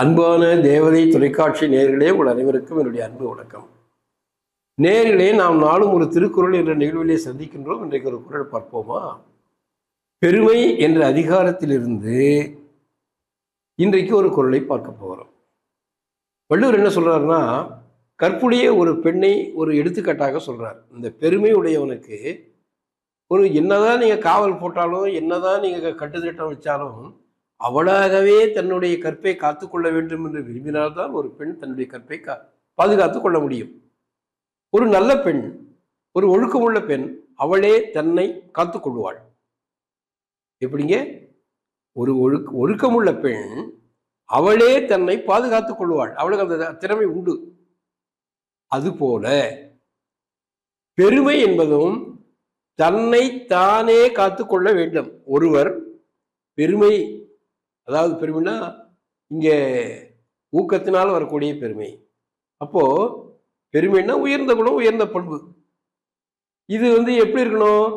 அன்பான தேவதை தொலைக்காட்சி நேயர்களே, உங்கள் அனைவருக்கும் என்னுடைய அன்பு வணக்கம். நேயர்களே, நாம் நாளும் ஒரு திருக்குறள் என்ற நிகழ்விலே சந்திக்கின்றோம். இன்றைக்கு ஒரு குறள் பார்ப்போமா? பெருமை என்ற அதிகாரத்திலிருந்து இன்றைக்கு ஒரு குறளை பார்க்க போகிறோம். வள்ளுவர் என்ன சொல்றாருன்னா, கற்புடைய ஒரு பெண்ணை ஒரு எடுத்துக்காட்டாக சொல்றார். இந்த பெருமை உடையவனுக்கு ஒரு என்னதான் நீங்கள் காவல் போட்டாலும், என்னதான் நீங்கள் கட்டுத்திட்டம் வச்சாலும், அவளாகவே தன்னுடைய கற்பை காத்துக்கொள்ள வேண்டும் என்று விரும்பினால்தான் ஒரு பெண் தன்னுடைய கற்பை பாதுகாத்து கொள்ள முடியும். ஒரு நல்ல பெண், ஒரு ஒழுக்கமுள்ள பெண், அவளே தன்னை காத்துக்கொள்வாள். எப்படிங்க? ஒரு ஒழுக்கமுள்ள பெண் அவளே தன்னை பாதுகாத்து கொள்வாள். அவளுக்கு அந்த திறமை உண்டு. அதுபோல பெருமை என்பதும் தன்னை தானே காத்துக்கொள்ள வேண்டும். ஒருவர் பெருமை, அதாவது பெருமைன்னா இங்கே ஊக்கத்தினால் வரக்கூடிய பெருமை. அப்போது பெருமைன்னா உயர்ந்த குணம், உயர்ந்த பண்பு. இது எப்படி இருக்கணும்?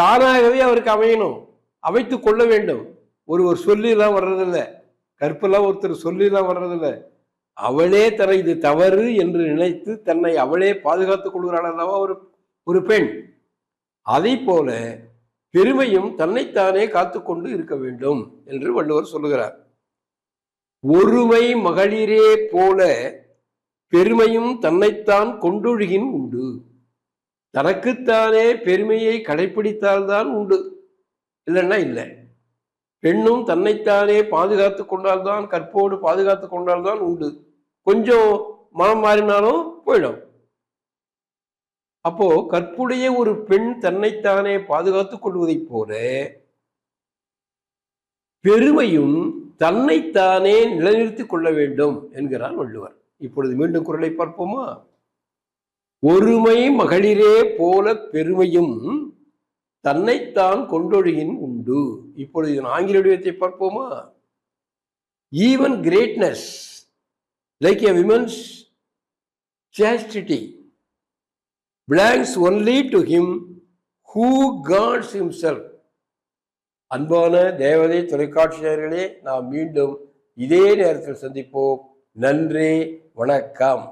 தானாகவே அவருக்கு அமையணும், அமைத்து கொள்ள வேண்டும். ஒரு சொல்லிலாம் வர்றதில்லை, கற்பெல்லாம் ஒருத்தர் சொல்லிலாம் வர்றதில்லை. அவளே தன்னை இது தவறு என்று நினைத்து தன்னை அவளே பாதுகாத்துக் கொள்கிறாள் அல்லவா ஒரு பெண். அதை போல பெருமையும் தன்னைத்தானே காத்துக்கொண்டு இருக்க வேண்டும் என்று வள்ளுவர் சொல்லுகிறார். ஒருமை மகளிரே போல பெருமையும் தன்னைத்தான் கொண்டொழுகின் உண்டு. தனக்குத்தானே பெருமையை கடைப்பிடித்தால்தான் உண்டு, இல்லைன்னா இல்லை. பெண்ணும் தன்னைத்தானே பாதுகாத்து கொண்டால்தான், கற்போடு பாதுகாத்து கொண்டால்தான் உண்டு. கொஞ்சம் மனம் மாறினாலும் போயிடும். அப்போ கற்புடைய ஒரு பெண் தன்னைத்தானே பாதுகாத்து கொள்வதைப் போல பெருமையும் தன்னைத்தானே நிலைநிறுத்திக் கொள்ள வேண்டும் என்கிறார் வள்ளுவர். இப்பொழுது மீண்டும் குறளை பார்ப்போமா? ஒருமை மகளிரே போல பெருமையும் தன்னைத்தான் கொண்டொழுகின் உண்டு. இப்பொழுது இதன் ஆங்கில வடிவத்தை பார்ப்போமா? Even greatness like a women's chastity belongs only to him who guards himself. அன்பான தேவதை தொலைக்காட்சியர்களே, நாம் மீண்டும் இதே நேரத்தில் சந்திப்போம். நன்றி, வணக்கம்.